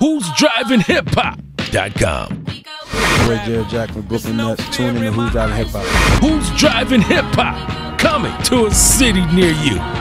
Who's Driving Hip Hop.com. Jarrett Jack from Brooklyn Nets. Tune in to Who's Driving Hip Hop. Who's Driving Hip Hop? Coming to a city near you.